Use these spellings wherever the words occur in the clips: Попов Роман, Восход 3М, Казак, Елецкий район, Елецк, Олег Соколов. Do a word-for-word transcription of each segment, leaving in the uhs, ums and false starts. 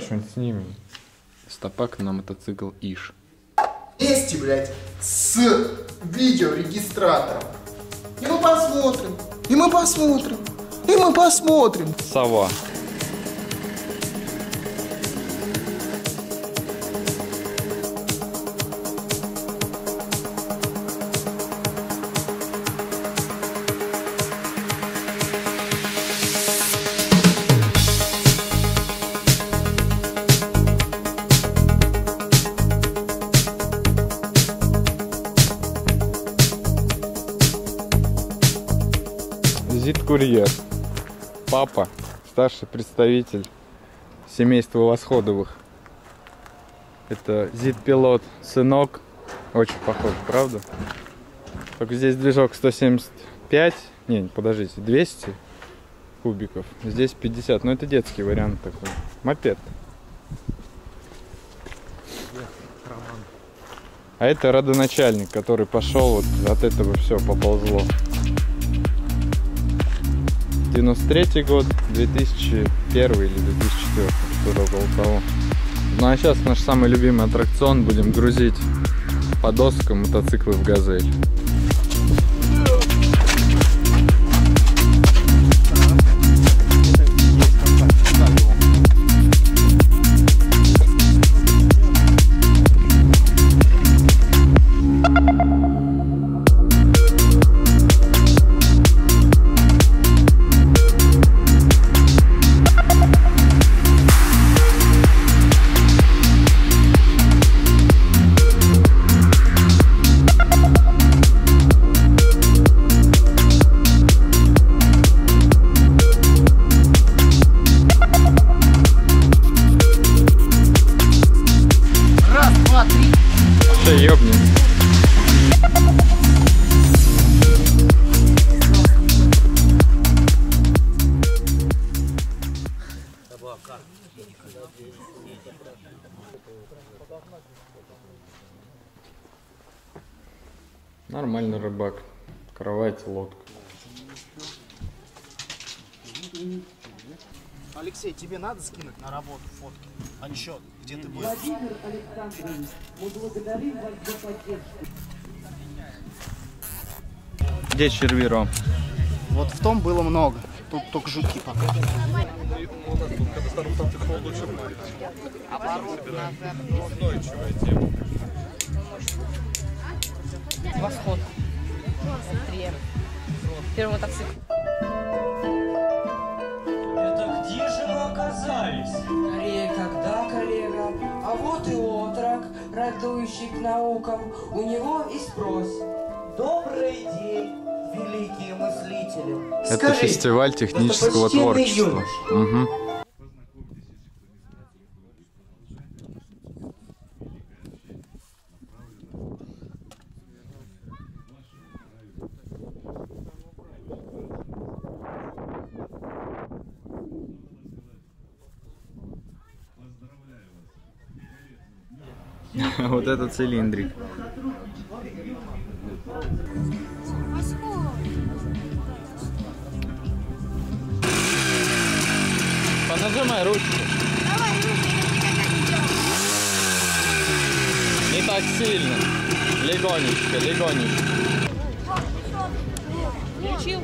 давай что-нибудь снимем. Стопак на мотоцикл Иш. Вместе, блядь, с видеорегистратором. И мы посмотрим, и мы посмотрим, и мы посмотрим. Сова. Курьер. Папа, старший представитель семейства Восходовых. Это зид-пилот, сынок. Очень похож, правда? Только здесь движок сто семьдесят пять, не, подождите, двести кубиков. Здесь пятьдесят, но это детский вариант такой. Мопед. А это родоначальник, который пошел, вот от этого все поползло. девяносто третий год, две тысячи первый или две тысячи четвёртый, что-то около того. Ну а сейчас наш самый любимый аттракцион, будем грузить по доскам мотоциклы в «Газель». Нормальный рыбак. Кровать, лодка. Алексей, тебе надо скинуть на работу фотки? А ничего, где ты будешь? Владимир Александрович, мы благодарим вас за поддержку. Где червиром? Вот в том было много. Тут только жуки пока. Восход три эм. Первый мотоцикл. Это где же мы оказались? Скорее, когда, коллега? А вот и отрок, радующий к наукам. У него и спрос. Добрый день, великие мыслители. Это скажи, фестиваль технического это творчества. Вот это цилиндрик. Понажимай ручку. Давай, ручку. Не так сильно. Легонечко, легонечко. Включил?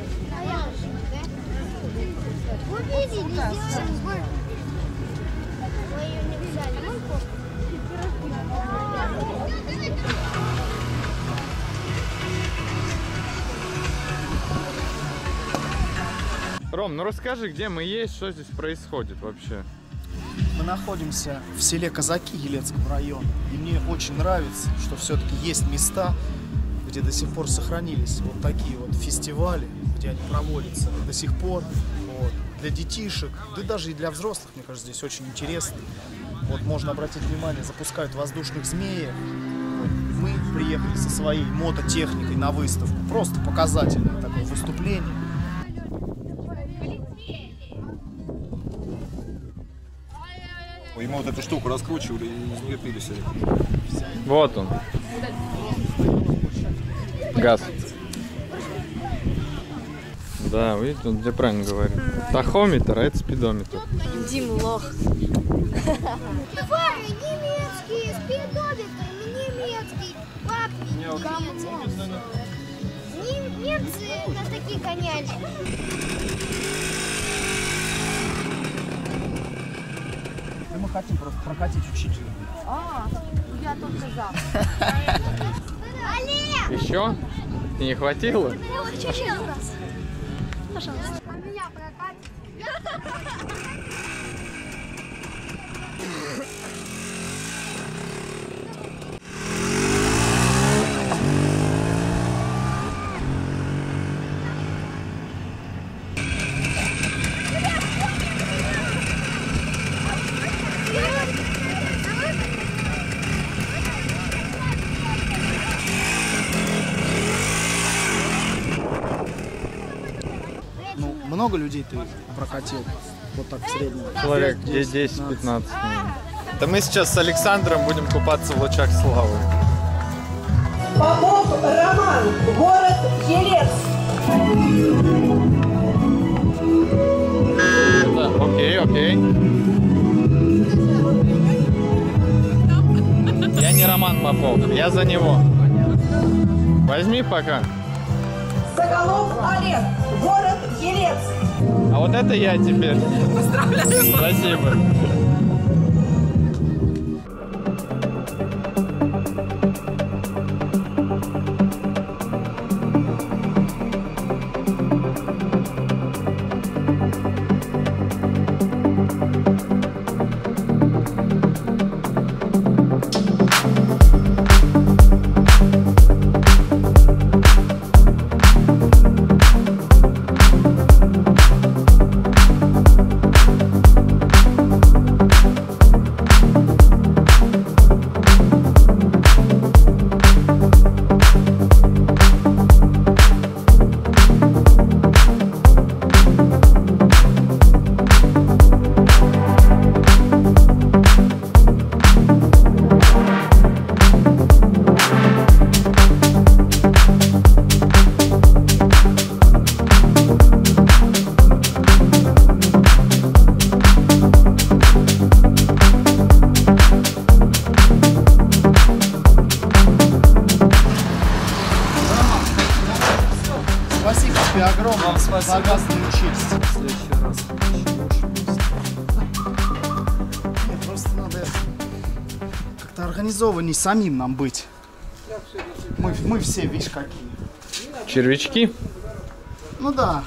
Ром, ну расскажи, где мы есть, что здесь происходит вообще? Мы находимся в селе Казаки Елецкого района. И мне очень нравится, что все-таки есть места, где до сих пор сохранились вот такие вот фестивали, где они проводятся до сих пор. Вот, для детишек, да даже и для взрослых, мне кажется, здесь очень интересно. Вот можно обратить внимание, запускают воздушных змеев. Мы приехали со своей мототехникой на выставку. Просто показательное такое выступление. И мы вот эту штуку раскручивали и слепились. Вот он. Газ. Да, видите, он где правильно говорит. Тахометр, а это спидометр. Дим лох. Пивары немецкие, спиртовики немецкие, папки немецкие. Нем немцы нас такие гоняли. Да мы хотим просто прокатить учителя. А, я только за. Еще? Не хватило? Хочу еще раз. Пожалуйста. А меня прокатить? Много людей ты прокатил? Вот так в среднем. Человек десять-пятнадцать. Да мы сейчас с Александром будем купаться в лучах славы. Попов Роман, город Елецк. Да, окей, окей. Я не Роман Попов, я за него. Возьми пока. Соколов Олег, город Елецк. А вот это я теперь. Поздравляю. Спасибо. Огромное спасибо. Загасную честь. В следующий раз еще лучше. Нет, просто надо как-то организованнее самим нам быть. Мы, мы все, видишь, какие. Червячки? Ну да.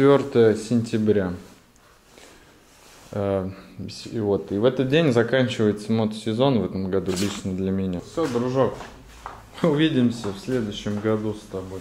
четвёртое сентября. И вот, и в этот день заканчивается мотосезон в этом году лично для меня. Все, дружок, увидимся в следующем году с тобой.